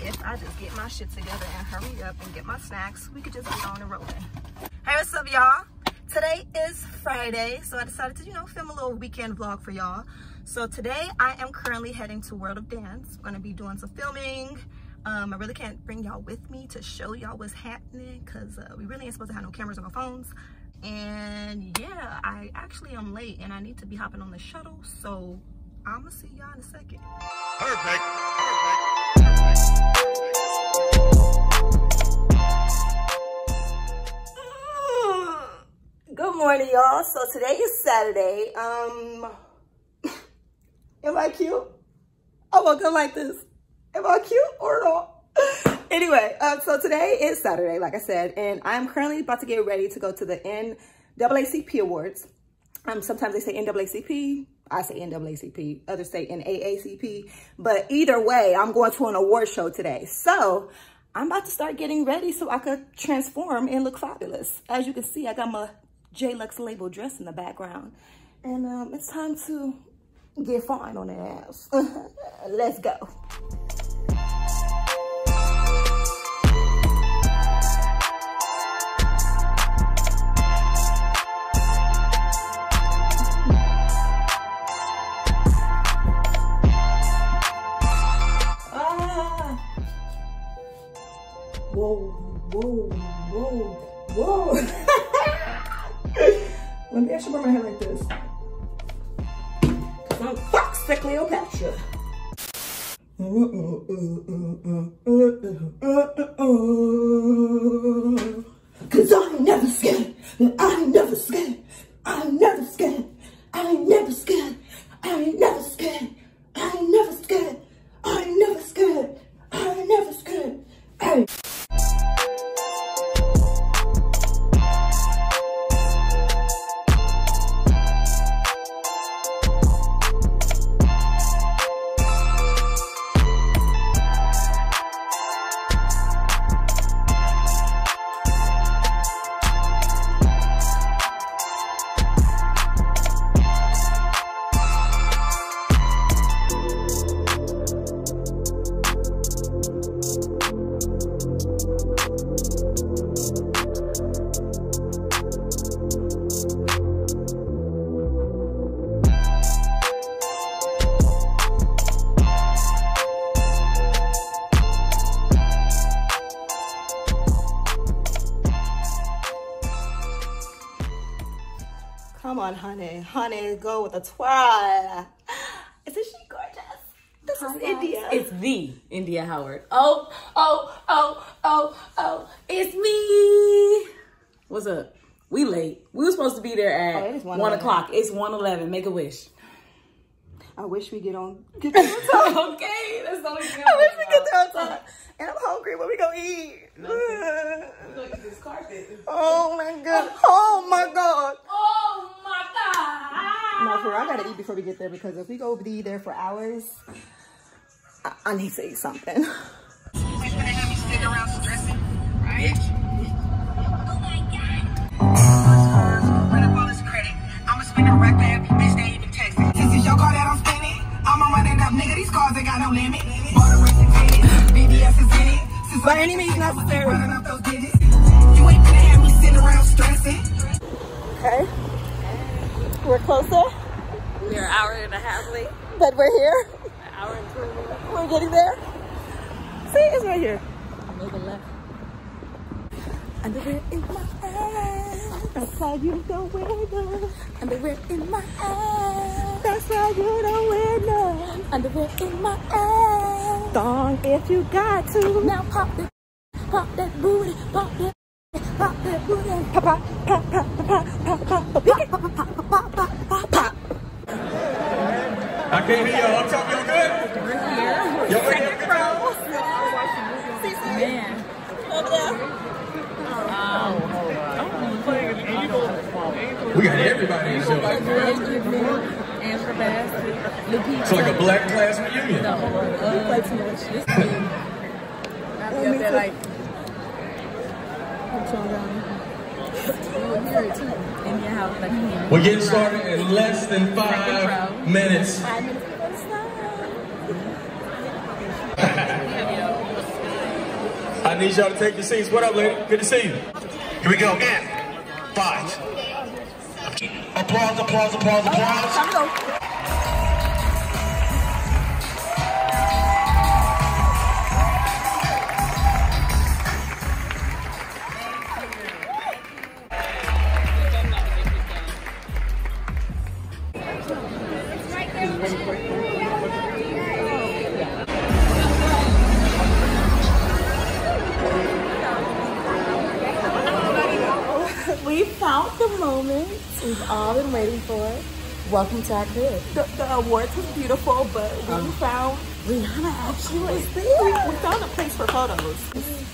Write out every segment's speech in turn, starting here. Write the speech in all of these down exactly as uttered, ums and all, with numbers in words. if I just get my shit together and hurry up and get my snacks, we could just get on and rolling. Hey, what's up, y'all? Today is Friday, so I decided to, you know, film a little weekend vlog for y'all. So today I am currently heading to World of Dance. I'm gonna be doing some filming. Um, I really can't bring y'all with me to show y'all what's happening because uh, we really ain't supposed to have no cameras or no phones. And yeah, I actually am late and I need to be hopping on the shuttle. So I'm gonna see y'all in a second. Perfect. Perfect. Good morning, y'all. So today is Saturday. Um, am I cute? I woke up like this. Am I cute or not? Anyway, uh, so today is Saturday, like I said, and I'm currently about to get ready to go to the N double A C P Awards. Um, sometimes they say N double A C P, I say N double A C P, others say N double A C P, but either way, I'm going to an award show today. So I'm about to start getting ready so I could transform and look fabulous. As you can see, I got my J-Lux label dress in the background, and um, it's time to get fine on that ass. Let's go. Whoa, whoa, whoa, whoa. Maybe I should wear my hair like this. Cause I'm Fox the Cleopatra. Cause I'm never scared. I'm never scared. I'm never scared. I'm never scared. I'm never scared. I'm never scared. I'm never scared. I'm never scared. Hey. Come on, honey. Honey, go with a twirl. Isn't she gorgeous? This Hi is guys. India. It's the India Howard. Oh, oh, oh, oh, oh. It's me. What's up? We late. We were supposed to be there at oh, one o'clock. It's one eleven. Make a wish. I wish we get on. Get there on time. Okay. That's all we can I wish we get there on time. And I'm hungry. What we going to eat? We're going to eat this carpet. Oh, my God. Oh, my God. Oh. No, for real, I gotta eat before we get there because if we go be there for hours, I, I need to eat something. Wait, gonna have me stick around for dressing, right? Oh my God. Cars, run up all this credit. I'ma spend it right back, bitch, they even text it. This is your car that I'm spinning. I'm on my end up, nigga, these cars ain't got no limit. Bought a reputation, B B S is in it. Since by any means necessary. Running up those digits. You ain't gonna have me sitting around stressing. Okay. We're closer. We're an hour and a half late. But we're here. An hour and twenty minutes. We're getting there. See, it's right here. Make a left. Underwear in my eyes. That's how you don't wear none. Underwear in my eyes. That's how you don't wear none. Underwear in my eyes. Thong if you got to. Now pop that, pop that booty, pop that. Pop that booty, pop, pop, pop, pop, pop, pop, pop, pop, pop, pop, pop, pop, pop, pop, pop. I can't hear y'all. I'm talking real good. We're here. Y'all ready to go? Man. Over there. Wow. We got everybody in the show. Angela Bassett. It's like a black class reunion. No. We play too much. I feel that like. We're getting started in less than five minutes. I need y'all to take your seats. What up, lady? Good to see you. Here we go again. Five. Applause, applause, applause, applause. Oh, we found the moment we've all been waiting for. Welcome to our crib. The, the awards was beautiful, but we um, found Rihanna actually was there. We, we found a place for photos.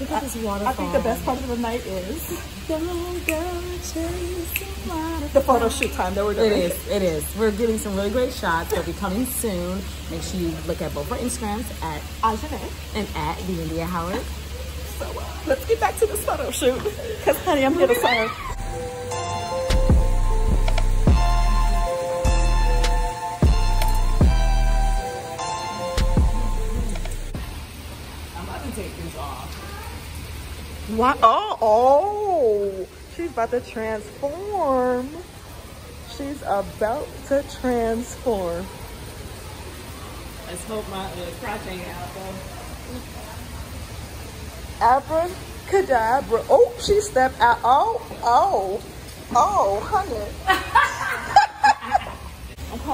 Look at this waterfall. I think the best part of the night is don't go chasing waterfall. The photo shoot time that we're doing. It is. It is. We're getting some really great shots. They'll be coming soon. Make sure you look at both our Instagrams at Ahjinae and at The India Howard. So uh, let's get back to this photo shoot because, honey, I'm here to serve. Why? Oh, oh, she's about to transform. She's about to transform. Let's hope my uh, crotch ain't out though. Abracadabra. Oh, she stepped out. Oh, oh, oh, honey.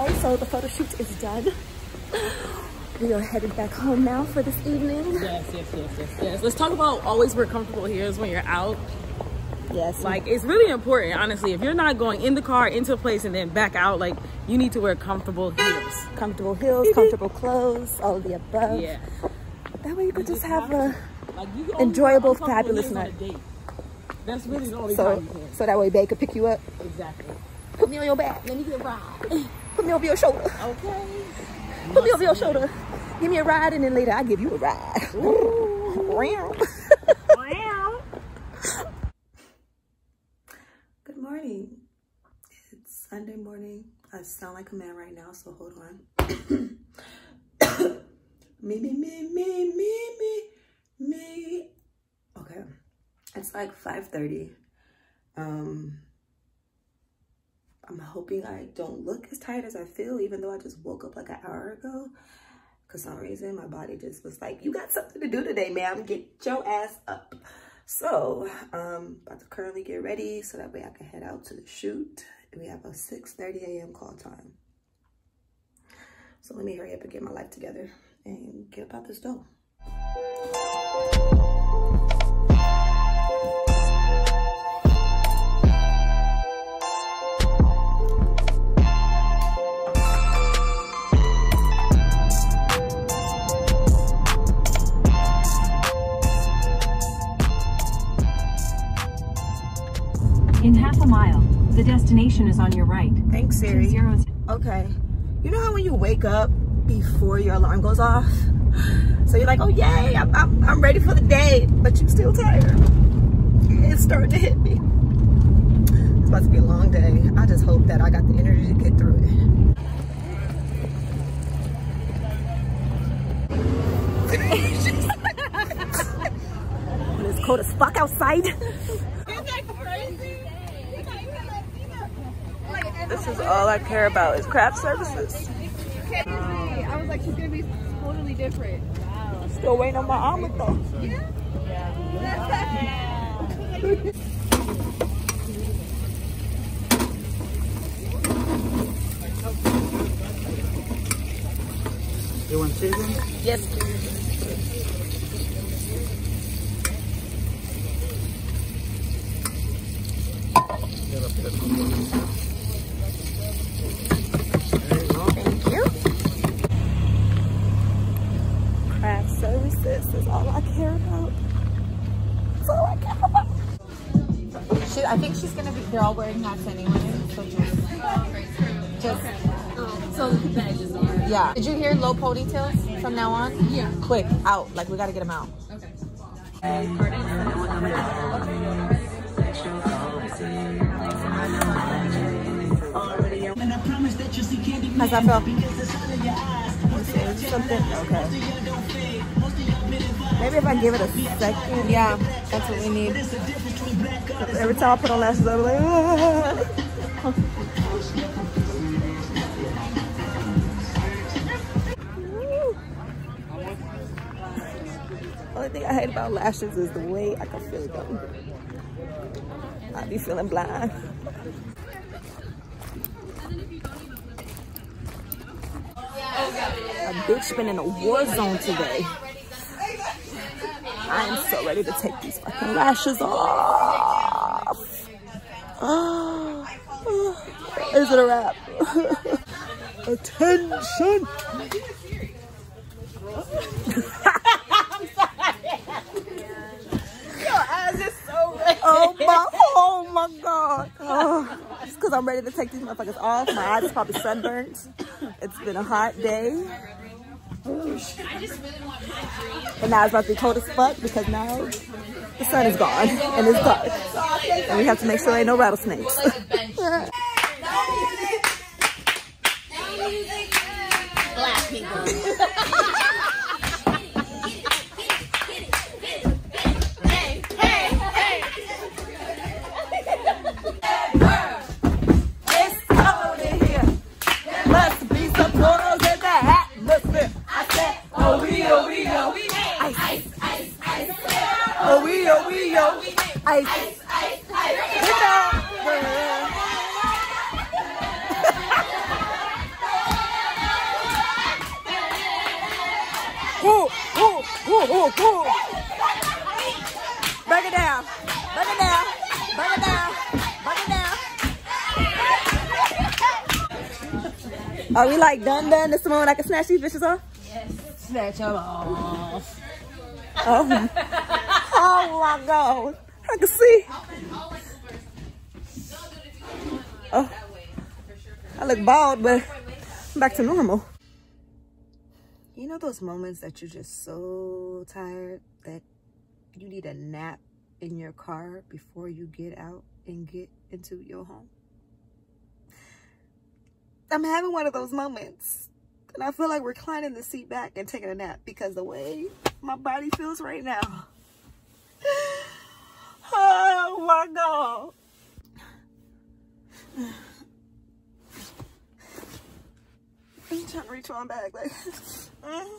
Okay, so the photo shoot is done. We are headed back home now for this evening. Yes, yes, yes, yes, yes. Let's talk about always wear comfortable heels when you're out. Yes. Like, it's really important, honestly. If you're not going in the car, into a place, and then back out, like, you need to wear comfortable heels. Comfortable heels, comfortable clothes, all of the above. Yeah. That way you could just have a like enjoyable, fabulous night. That's really the only time you can. So that way babe could pick you up. Exactly. Put me on your back. Let me get a ride. Put me over your shoulder. Okay. Put me over your shoulder. Give me a ride, and then later I'll give you a ride. Good morning. It's Sunday morning. I sound like a man right now, so hold on. me, me, me, me, me, me, me. Okay. It's like five thirty. Um... I'm hoping I don't look as tired as I feel, even though I just woke up like an hour ago. For some reason, my body just was like, you got something to do today, ma'am. Get your ass up. So, um, about to currently get ready so that way I can head out to the shoot. And we have a six thirty a m call time. So let me hurry up and get my life together and get up out this door. In half a mile, the destination is on your right. Thanks, Siri. Okay. You know how when you wake up before your alarm goes off? So you're like, oh, yay, I'm, I'm, I'm ready for the day, but you're still tired. It's starting to hit me. It's about to be a long day. I just hope that I got the energy to get through it. When it's cold as fuck outside. This is all I care about is craft services. Wow. I was like, she's gonna be totally different. Wow. Still waiting on my omelet though. Yeah. Yeah. Yeah. You want season? Yes, please. Thank you. Craft services is all I care about. That's all I care about. She, I think she's gonna be. They're all wearing hats anyway. So just, just okay. um, so the badges are. Yeah. Did you hear low ponytails from now on? Yeah. Quick, out. Like we gotta get them out. Okay. okay. How's that feel? Something? Okay. Maybe if I give it a second. Yeah, that's what we need. Every time I put on lashes, I'm like, ah. Only thing I hate about lashes is the way I can feel them. I be feeling blind. A bitch been in a war zone today. I am so ready to take these fucking lashes off. Is it a wrap? Attention! I'm sorry. Your eyes are so red. Oh my, oh my god. Oh. It's because I'm ready to take these motherfuckers off. My eyes is probably sunburned. It's been a hot day. I just really want my dream. And now it's about to be cold as fuck because now the sun is gone and it's dark. And we have to make sure there ain't no rattlesnakes. Black people. Ice, ice, ice, ice. Woo, woo, woo, woo, woo. Break it down, break it down, break it down, break it down. Are we like done done? This is the moment I can snatch these bitches off? Yes, snatch them off. Oh, oh my god. I can see. Oh, I look bald, but I'm back to normal. You know those moments that you're just so tired that you need a nap in your car before you get out and get into your home? I'm having one of those moments. And I feel like reclining the seat back and taking a nap because the way my body feels right now. Oh my god. I'm trying to reach on back like okay.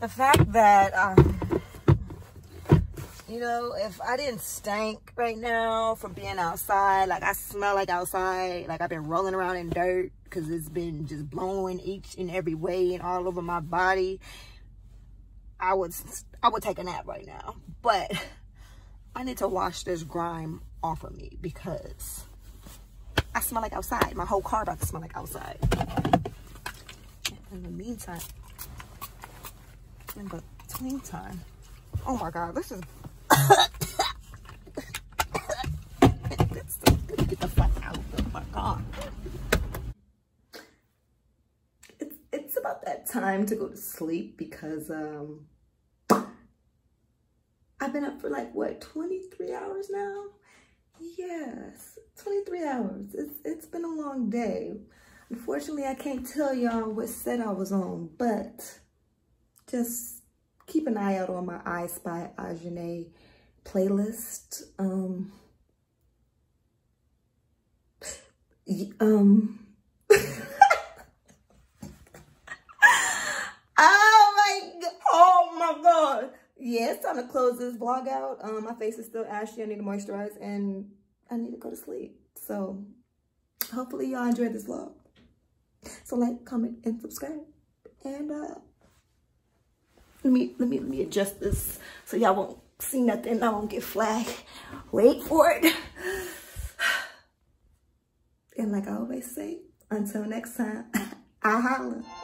The fact that um you know, if I didn't stink right now from being outside, like I smell like outside, like I've been rolling around in dirt because it's been just blowing each and every way and all over my body, I would, I would take a nap right now. But I need to wash this grime off of me because I smell like outside. My whole car about to smell like outside. In the meantime, in the between time, oh my god, this is... Get the fuck out of my car. It's, it's about that time to go to sleep because um I've been up for like what twenty-three hours now? Yes, twenty-three hours. It's it's been a long day. Unfortunately, I can't tell y'all what set I was on, but just keep an eye out on my I Spy Ahjinae playlist. Um, um. oh my! Oh my God! Yeah, it's time to close this vlog out. Um, my face is still ashy. I need to moisturize, and I need to go to sleep. So, hopefully, y'all enjoyed this vlog. So, like, comment, and subscribe, and uh. Let me, let me, let me adjust this so y'all won't see nothing. I won't get flagged. Wait for it. And like I always say, until next time, I holla.